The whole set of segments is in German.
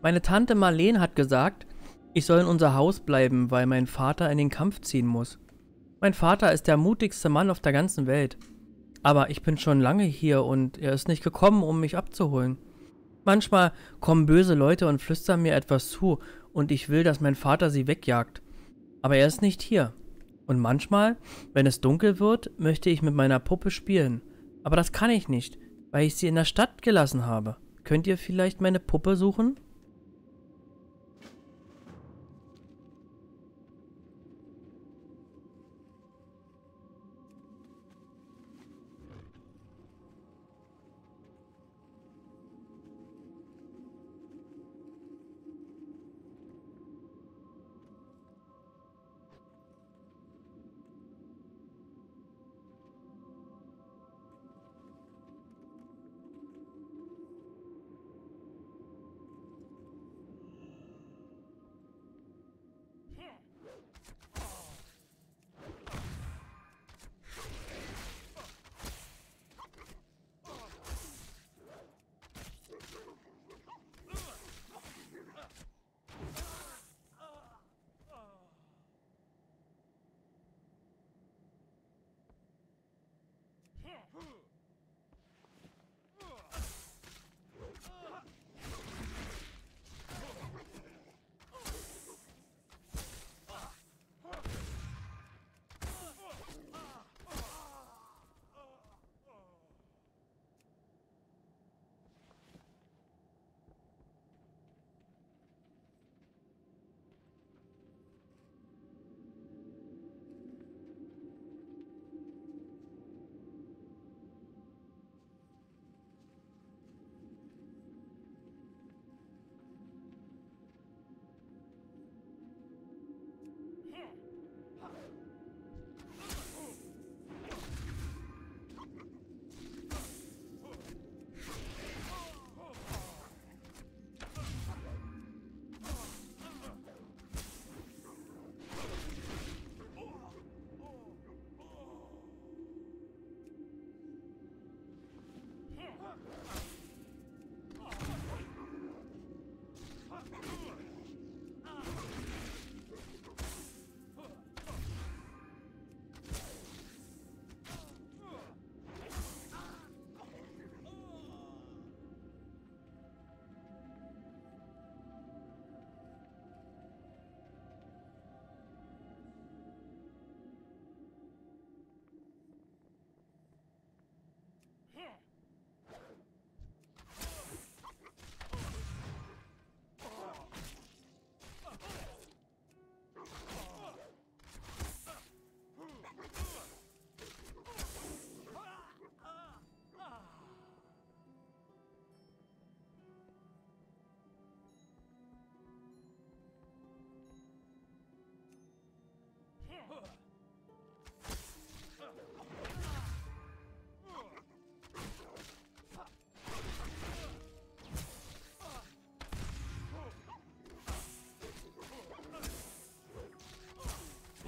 Meine Tante Marlene hat gesagt, ich soll in unser Haus bleiben, weil mein Vater in den Kampf ziehen muss. Mein Vater ist der mutigste Mann auf der ganzen Welt. Aber ich bin schon lange hier und er ist nicht gekommen, um mich abzuholen. Manchmal kommen böse Leute und flüstern mir etwas zu und ich will, dass mein Vater sie wegjagt. Aber er ist nicht hier. Und manchmal, wenn es dunkel wird, möchte ich mit meiner Puppe spielen. Aber das kann ich nicht, weil ich sie in der Stadt gelassen habe. Könnt ihr vielleicht meine Puppe suchen?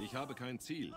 Ich habe kein Ziel.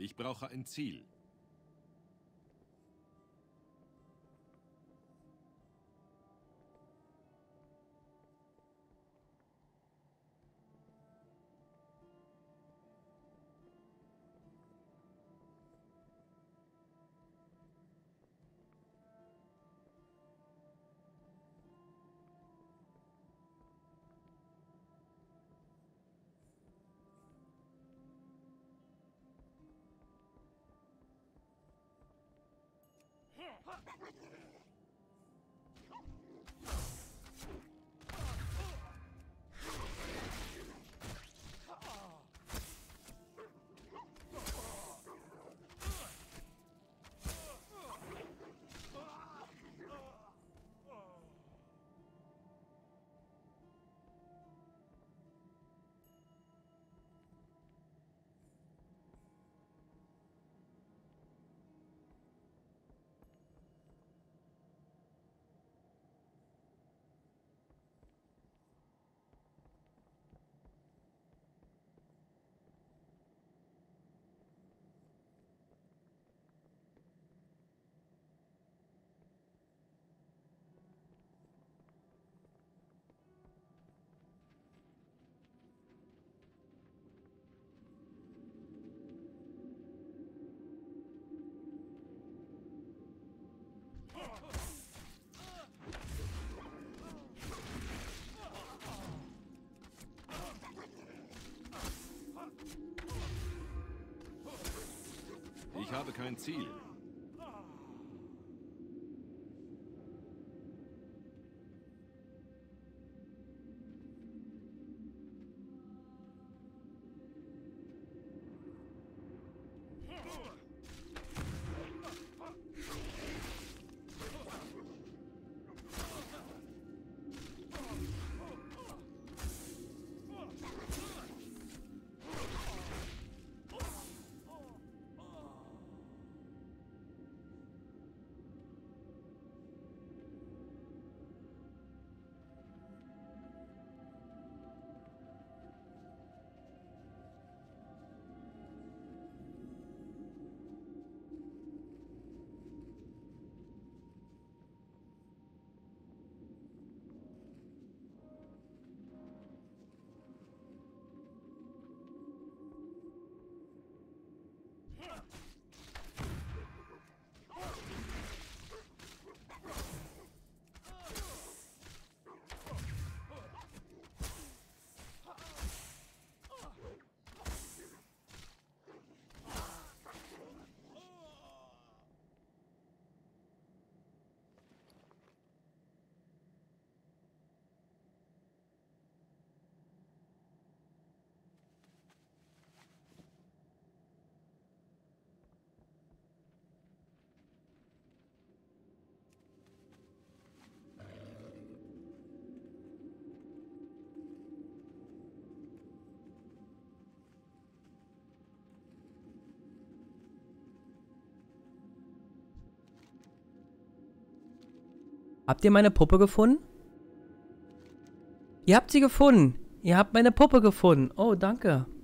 Ich brauche ein Ziel. Ich habe kein Ziel. Habt ihr meine Puppe gefunden? Ihr habt sie gefunden. Ihr habt meine Puppe gefunden. Oh, danke.